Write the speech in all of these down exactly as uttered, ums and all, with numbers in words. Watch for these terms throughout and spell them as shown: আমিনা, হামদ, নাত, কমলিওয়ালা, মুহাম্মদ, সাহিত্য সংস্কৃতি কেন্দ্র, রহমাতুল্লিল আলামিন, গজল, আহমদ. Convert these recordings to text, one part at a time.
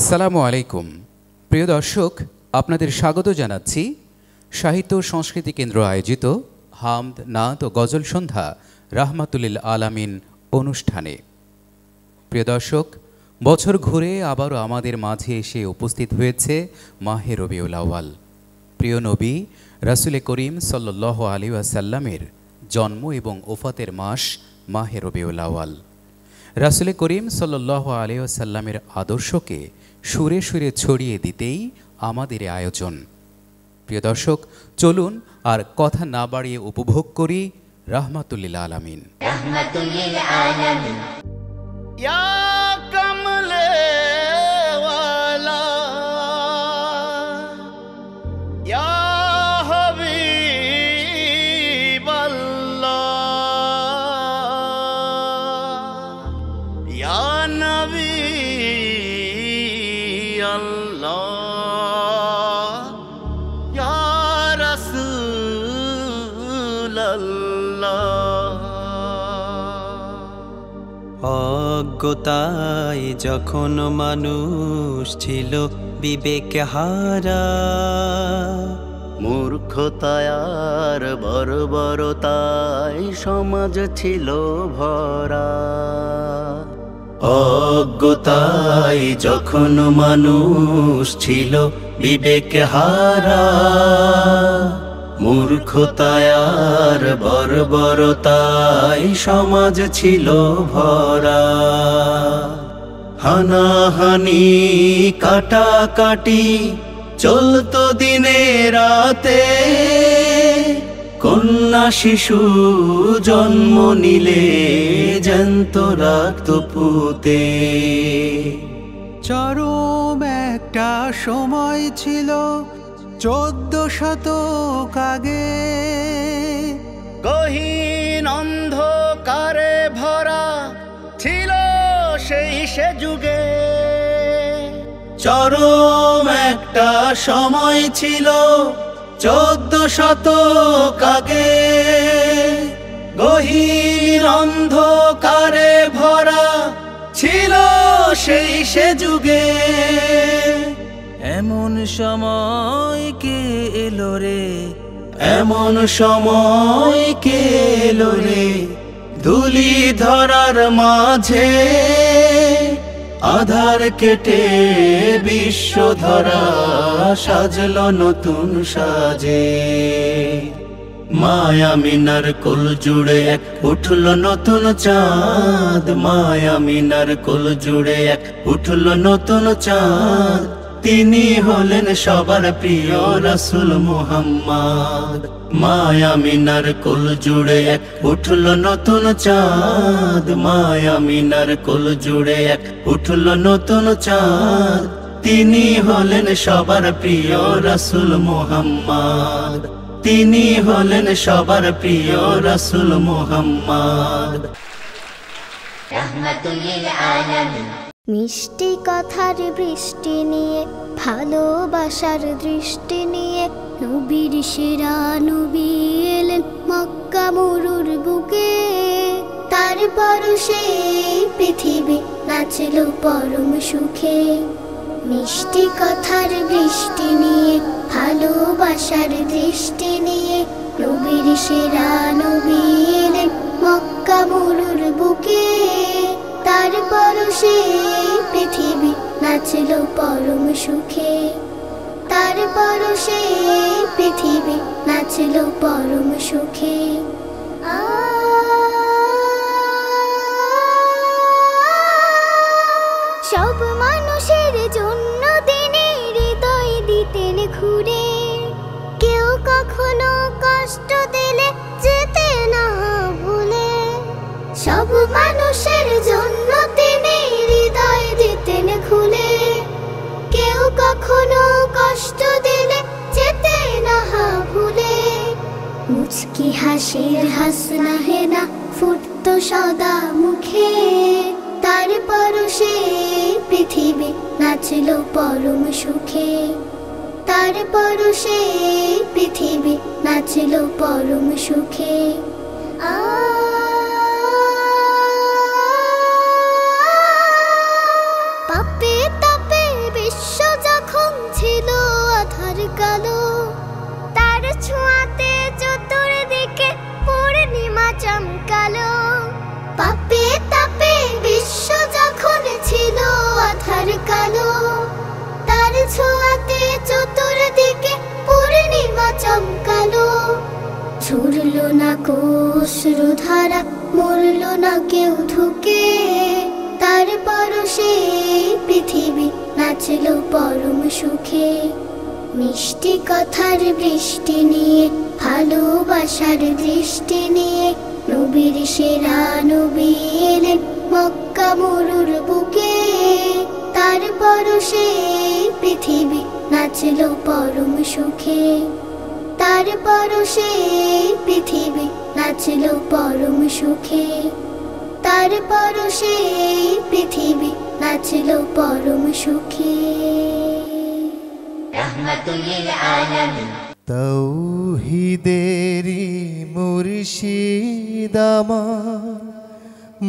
আসসালামু আলাইকুম প্রিয় দর্শক, আপনাদের স্বাগত জানাচ্ছি সাহিত্য সংস্কৃতি কেন্দ্র আয়োজিত হামদ, নাত ও গজল সন্ধ্যা রহমাতুল্লিল আলামিন অনুষ্ঠানে। প্রিয় দর্শক, বছর ঘুরে আবারও আমাদের মাঝে এসে উপস্থিত হয়েছে মাহে রবিউল আউয়াল। প্রিয় নবী রাসুল করিম সাল্লাল্লাহু আলাইহি ওয়াসাল্লামের জন্ম এবং ওফাতের মাস মাহে রবিউল আউয়াল। রাসুল করিম সাল্লাল্লাহু আলাইহি ওয়াসাল্লামের আদর্শকে সুরে সুরে ছড়িয়ে দিতেই আমাদের আয়োজন। প্রিয় দর্শক, চলুন আর কথা না বাড়িয়ে উপভোগ করি রহমাতুল্লিল আলামিন। রহমাতুল্লিল আলামিন ইয়া কামলে ওয়ালা ইয়া হাবিবাল্লাহ ইয়া নবী আল্লাহ অজ্ঞতায় যখন মানুষ ছিল বিবেক হারা, মূর্খতায় আর বর্বরতায় সমাজ ছিল ভরা। অজ্ঞতায় যখন মানুষ ছিল বিবেক হারা, মূর্খতায়ার বর্বরতায় সমাজ ছিল ভরা। হানাহানি কাটাকাটি চলতো দিনে রাতে, কন্যা শিশু জন্ম নিলে জ্যান্ত রাখত পুঁতে। চরম একটা সময় ছিল চোদ্দ শতক আগে, গহীন অন্ধকারে ভরা ছিল সেই সে যুগে। চরম একটা সময় ছিল চোদ্দ শতক আগে, গহীন অন্ধকারে ভরা ছিল সেই সে যুগে। এমন সময় কে এলো রে, এমন সময় কে এলো রে, ধুলি ধরার মাঝে আধার কেটে বিশ্ব ধরা সাজলো নতুন সাজে। মায়া মিনার কোল জুড়ে এক উঠল নতুন চাঁদ, মায়া মিনার কোল জুড়ে এক উঠল নতুন চাঁদ। তিনি হলেন সবার প্রিয় রাসূল মুহাম্মদ। মায়া মিনার কোল জুড়ে এক উঠল নতুন চাঁদ, মায়া মিনার কোল জুড়ে এক উঠল নতুন চাঁদ। তিনি হলেন সবার প্রিয় রাসূল মুহাম্মদ, তিনি হলেন সবার প্রিয় রাসূল মুহাম্মদ। রহমাতুল্লিল আলামিন। মিষ্টি কথার বৃষ্টি নিয়ে, ভালোবাসার দৃষ্টি নিয়ে নবীর সেরা নবী এলেন মক্কা মরুর বুকে। তারপর সেই পৃথিবী নাচল পরম সুখে। মিষ্টি কথার বৃষ্টি নিয়ে, ভালোবাসার দৃষ্টি নিয়ে নবীর সেরা নবী এলেন মক্কা মরুর বুকে। তারপর সেই পৃথিবী নাচল পরম সুখে। তারপর সেই পৃথিবী নাচল পরম সুখে। আ সব মানুষের জন্য তিনি হৃদয় দিতেন ঘুরে, কেউ কখনো কষ্ট দিলে যেতে না ভুলে। সব মানুষের জন্য তিনি হৃদয় দিতেন খুলে, কেউ কখনো কষ্ট দিলে যেতে না ভুলে। মুচকি হাসির হাসনা হেনা ফুটতো সদা মুখে। তারপর সেই পৃথিবী নাচল পরম সুখে। তারপর সেই পৃথিবী নাচল পরম সুখে। আ পাপে তাপে छुलो ना केउ धुके तार परशे पृथ्वी नाचलो परम सुखे मिष्टि कथार बृष्टि निये भालोबासार दृष्टि निये नबीर सेरा नबी एलेन मक्का मरुर बुके तार परशे पृथ्वी नाचलो परम सुखे तार परशे पृथ्वी नाचलो परम सुखे तार परशे पृथ्वी नाचलो परम सुखे रहमतुल्लिल आलामीन तौहीदेरी मुर्शिद आमार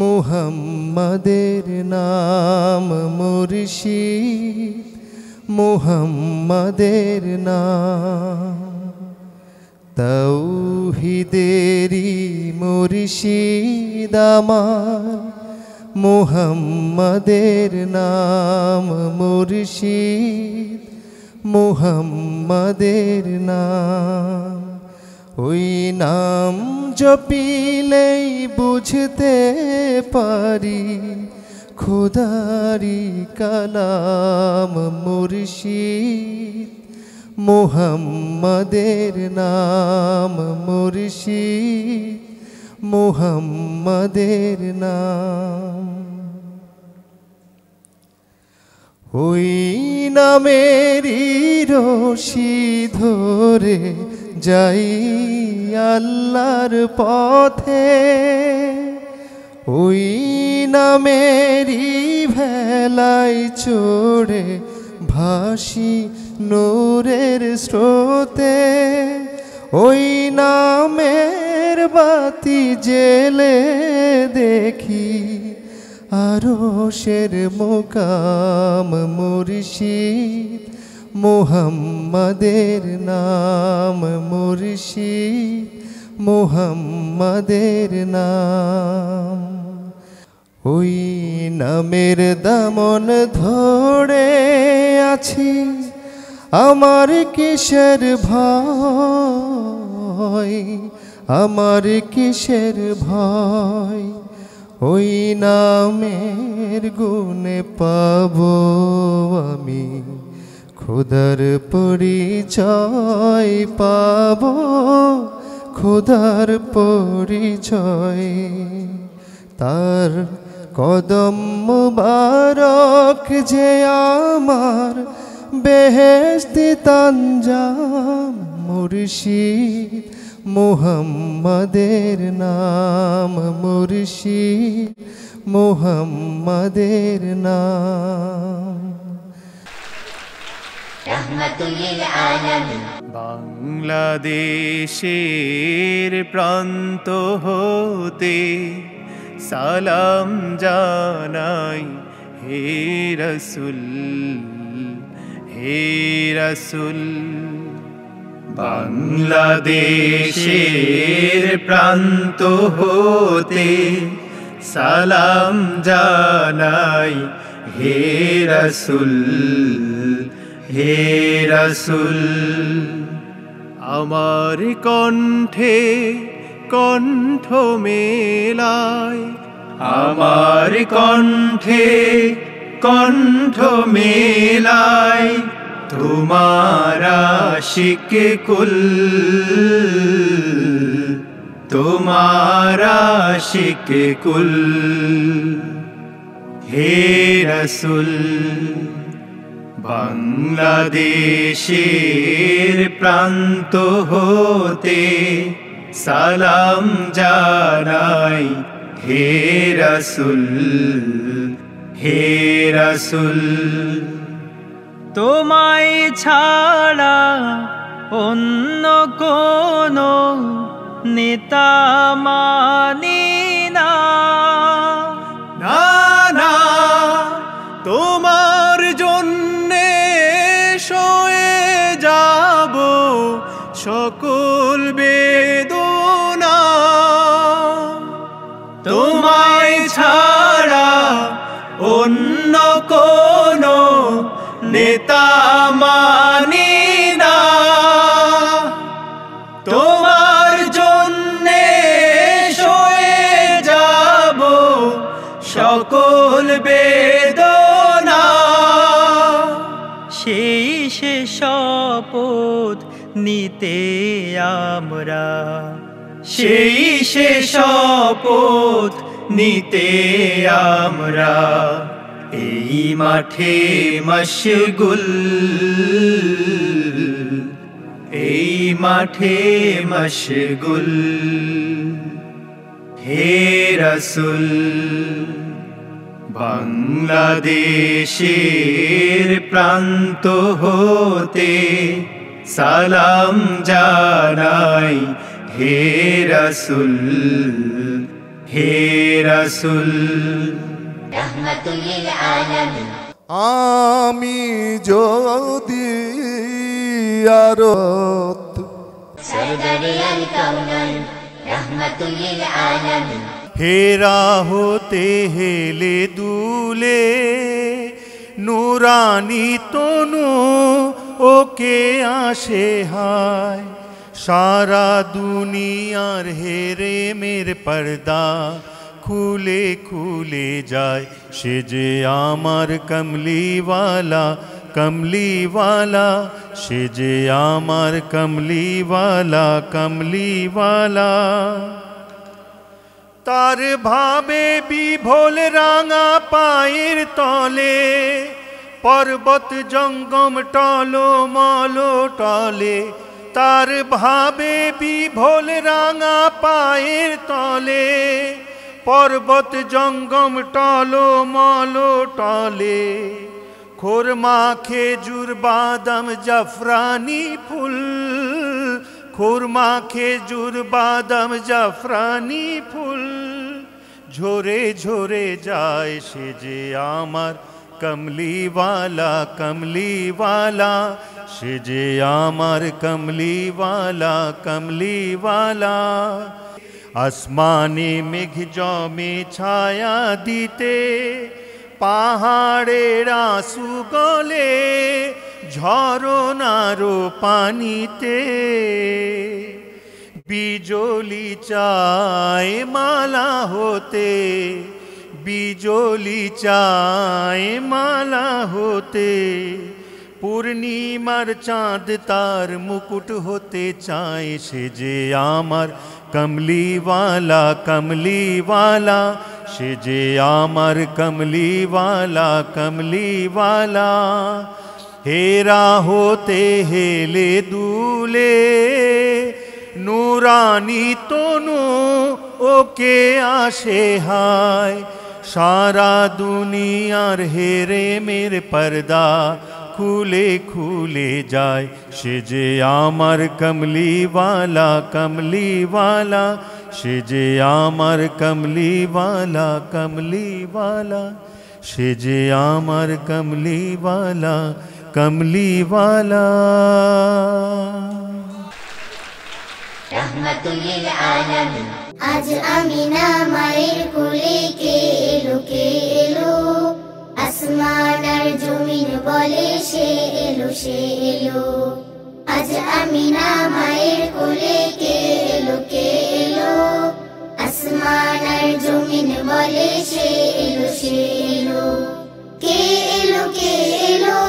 मुहम्मदेर नाम मुर्शिद मुहम्मदेर नाम तौहीदेरी मुर्शिद आमार मुहम्मदेर नाम मुर्शिद मुहम्मदेर नाम ओई नाम जपिलेই বুঝতে পারি खुदारी कलाम मुर्शिद मुहम्मदेर नाम मुर्शिद मुहम्मदेर नाम ओई नामेरी रोशी धोरे जाई आल्लार पथे ओई नामेरी भेलाई चोड़े भाषी नूरेर स्रोते ओई नामेर बाती जेले देखी आरोशेर मुकाम मुर्शिद मुहम्मदेर नाम मुर्शिद मुहम्मदेर नाम ओई नामेर दामन धरे आछि आमार किसेर भय आमार किसेर भय ओई नामेर गुणे पाबो आमी खुदार परिचय पाबो खुदार परिचय तार कदम मुबारक जे आमार बेहेस्ती तांजाम मुर्शिद मुहम्मदेर नाम मुर्शिद मुहम्मदेर नाम रहमतुल्लिल आलामीन बांग्लादेशेर प्रांत होते सालाम जानाई हे रसूल हे रसूल बांग्लादेशेर प्रांत होते सालाम जानाई हे रसूल हे रसूल आमार कण्ठे कण्ठ मेलाय आमार कण्ठे कण्ठ मेलाय তোমার আশিক কুল তোমার আশিক কুল হে রাসূল বাংলাদেশের প্রান্ত হতে সালাম জানাই হে রাসূল হে রাসূল তোমায় ছাড়া অন্য কোনো নেতা মানি না না তোমার জন্যে সয়ে যাব সকল বেদনা তোমায় ছাড়া অন্য কোনো नेता मानी ना तोमार जोन्ने शोए जा বেদনা সেই সে শপথ নিতে আমরা সেই সে শপথ নিতে আমরা এই মাঠে মশগুল এই মাঠে মশগুল হে রাসূল বাংলাদেশের প্রান্ত হতে সালাম জানাই হে রাসূল হে রাসূল রহমাতুল্লিল আলামিন আমি যদি আরত সরদারিয়াল কাউনাই রহমাতুল্লিল আলামিন হেরা হতে হেলে দুলে নুরানি তনু ওকে আসে হায় সারা দুনিয়ার হেরে মের পর্দা খুলে খুলে যায় সে যে আমার কমলিওয়ালা কমলিওয়ালা সে যে আমার কমলিওয়ালা কমলিওয়ালা তার ভাবে বিভোল রাঙা পায়ের তলে পর্বত জঙ্গম টলমল টলে তার ভাবে বিভোল রাঙা পায়ের তলে পর্বত জঙ্গম টলমল টলে খুরমা খেজুর বাদাম জাফরানি ফুল খুরমা খেজুর বাদাম জাফরানি ফুল ঝরে ঝরে যায় সে যে আমার কমলিওয়ালা কমলিওয়ালা সে যে আমার কমলিওয়ালা কমলিওয়ালা আসমানে মেঘ জমে ছায়া দিতে পাহাড়ের আঁসু গলে ঝরনারো পানিতে বিজলি চায় মালা হতে বিজলি চায় মালা হতে পূর্ণিমার চাঁদ তার মুকুট হতে চায় সে যে আমার কমলিওয়ালা কমলিওয়ালা সে যে আমার কমলিওয়ালা কমলিওয়ালা হেরা হতে হেলে দুলে নুরানি তনু ওকে আসে হায় সারা দুনিয়ার হেরে মের পর্দা খুলে খুলে যায় সে যে আমার কমলিওয়ালা কমলিওয়ালা সে যে আমার কমলিওয়ালা কমলিওয়ালা সে যে আমার কমলিওয়ালা কমলিওয়ালা রহমাতুল্লিল আলামিন আজ আমিনা মায়ের কোলে কে এলো কে এলো আসমান আর জমিন বলে সে এলো সে এলো আজ আমিনা মায়ের কোলে কে এলো কে এলো আসমান আর জমিন বলে সে এলো সে এলো কে এলো কে এলো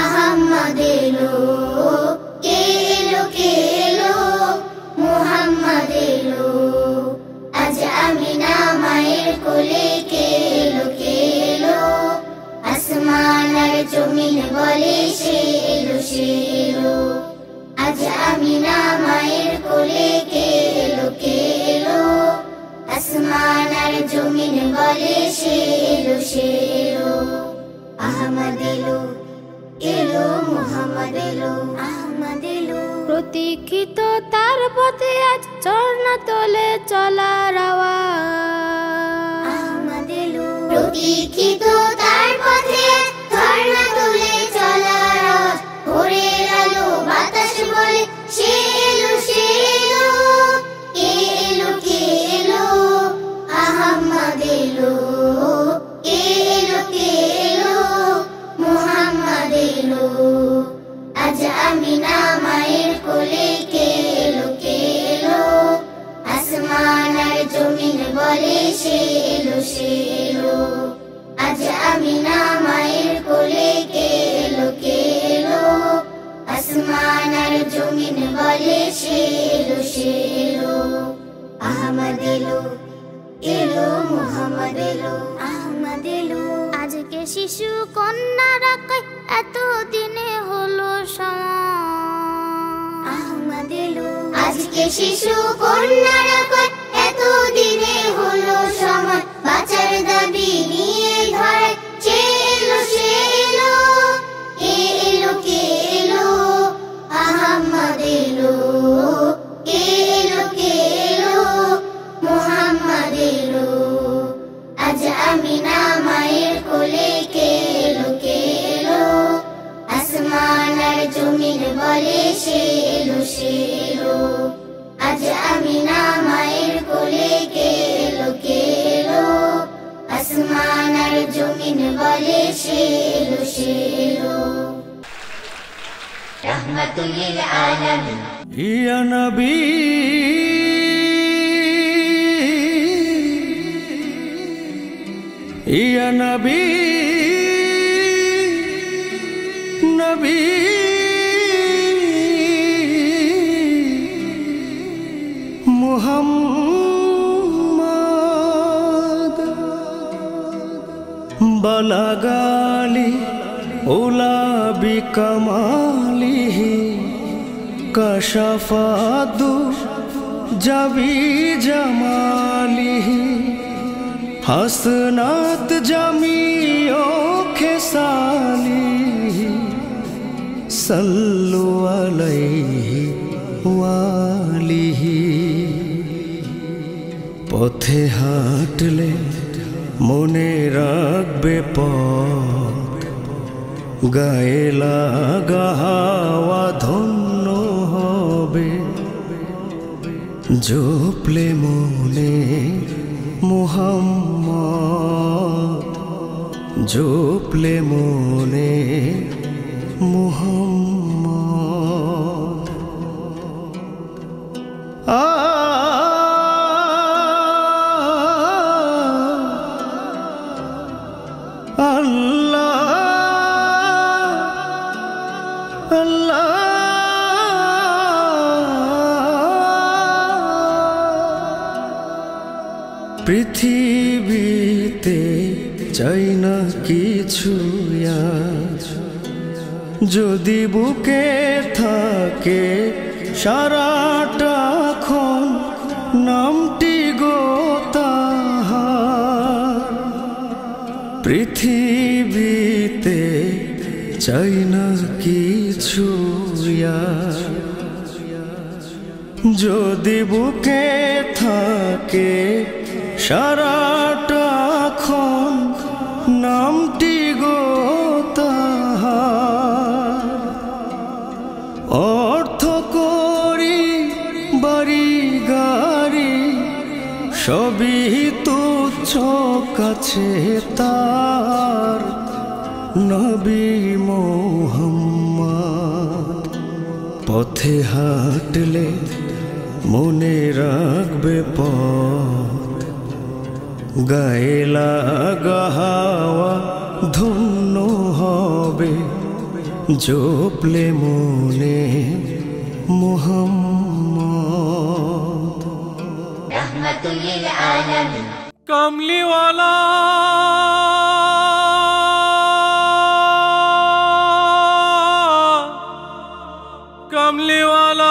আহম্মদ এলো কে এলো কে এলো মুহাম্মদ এলো আজ আমিনা মায়ের কোলে কে এলো কে এলো আসমান আর জমিন বলে সে এলো সে এলো আজ আমিনা মায়ের কোলে কে এলো কে এলো আসমান আর জমিন বলে সে এলো সে এলো আহমদ এলো এলো মুহাম্মদ এলো আহমদ এলো প্রতীক্ষিত তার পথে আজ ঝর্ণা তোলে চলার আওয়াজ আহমদ এলো প্রতীক্ষিত তার পথে আজ ঝর্ণা তোলে চলার আওয়াজ ভোরের আলো বাতাস বলে সে এলো সে এলো কে এলো কে এলো আহমদ এলো কে এলো কে এলো মুহাম্মদ এলো আজ আমিনা মায়ের কোলে কে এলো কে এলো আসমান আর জমিন বলে সে এলো সে এলো আজ शीलु शीलु अहमदिलु इलु मुहम्मदिलु अहमदिलु आज के शिशु कन्या रखे एतो दिने होलो समाज अहमदिलु आज के शिशु कन्या रखे एतो दिने होलो समाज बाचार दाबी निये धरे शीलु शीलु इलु किलु अहमदिलु किलु किलु मुहम्मदिलु आज अमीना मायर कोले केलु केलु आसमान और जमीन बोले शीलु शीलु आज अमीना मायर कोले केलु केलु आसमान और जमीन बोले शीलु शीलु रहमतुल्लिल आलमीन या नबी या नबी नबी मुहम्मद बलगाली उला बिकमालिही कशफादु जबी जमालिही हसनात जमीओ खिसालिही सल्लु अलैहि वालिही पथे हाटले मने राखबे पथ गाए लागा हावा धन्नो होबे जोपले मोने मुहम्मद जोपले मोने मुहम्मद आ पृथिवीते चाई ना किछु जोदी बुके थाके साराटा क्षण नामटी गो ताहार पृथिवीते चाई ना किछु जोदी बुके थाके साराटा क्षण नामटी गो ताहार अर्थ करि बाड़ी गाड़ी सबी तुच्छ काछे तार नबी मुहम्मद पथे हाटले मने राखबे पथ गाए लागा हावा धन्नो होबे जोपले मोने मुहम्मद रहमतुल्लिल आलमीन कमली वाला कमली वाला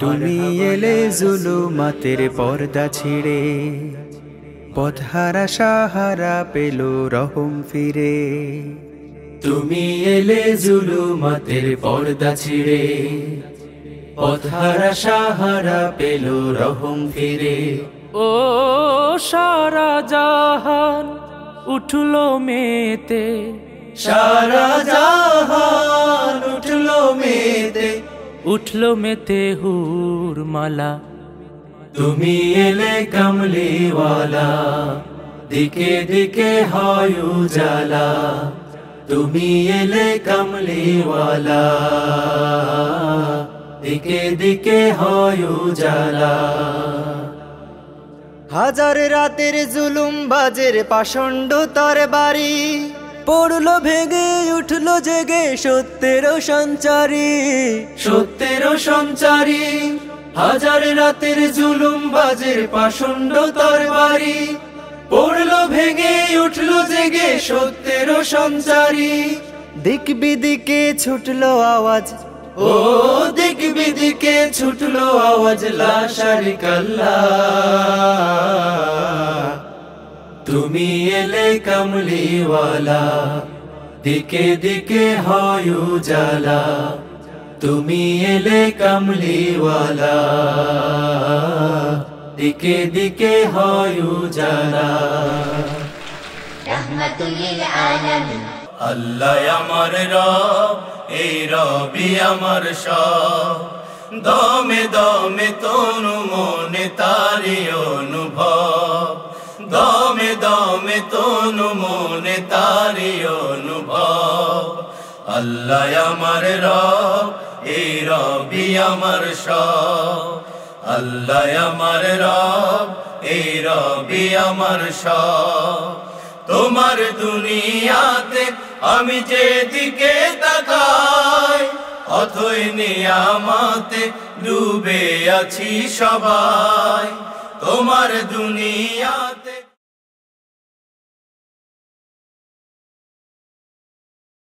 তুমি এলে জুলুমাতের পর্দা ছিড়ে পথহারা সাহারা পেল রহম ফিরে তুমি এলে জুলুমাতের পর্দা ছিড়ে পথহারা সাহারা পেল রহম ফিরে ও সারা জাহান উঠলো মেতে সারা জাহান উঠলো মেতে उठलो मेते हूर माला तुमी एले कमली वाला दिखे दिखे हाय उजाला तुमी एले कमली वाला দিকে দিকে হয় উজালা। হাজার রাতের জুলুম বাজের পাষণ্ড তার বাড়ি, পড়লো ভেঙে উঠলো জেগে সত্যেরও সঞ্চারী, সত্যেরও সঞ্চারী। হাজার রাতের জুলুম বাজের পাষণ্ড তার বাড়ি, পড়লো ভেঙে উঠলো জেগে সত্যেরও সঞ্চারী। দিক বিদিকে ছুটলো আওয়াজ, ও দিক বিদিকে ছুটলো আওয়াজ, লা শারিকা আল্লাহ তুমি এলে কামলিওয়ালা। দিকে দিকে হয় উজালা, তুমি এলে কামলিওয়ালা। দিকে দিকে হয় উজালা। রহমাতুল্লিল আলামিন। আল্লাহ আমার রব, এই রবি আমার সব, দমে দমে তনু মনে তারি অনুভব, দমে দমে তনু মনে তারি অনুভব। আল্লাহ আমার রব, এই রবি আমার সব, আল্লাহ আমার রব, এই রবি আমার সব। তোমার দুনিয়াতে আমি যেদিকে তাকাই, অথই নিয়ামতে ডুবে আছি সবাই। তোমার দুনিয়াতে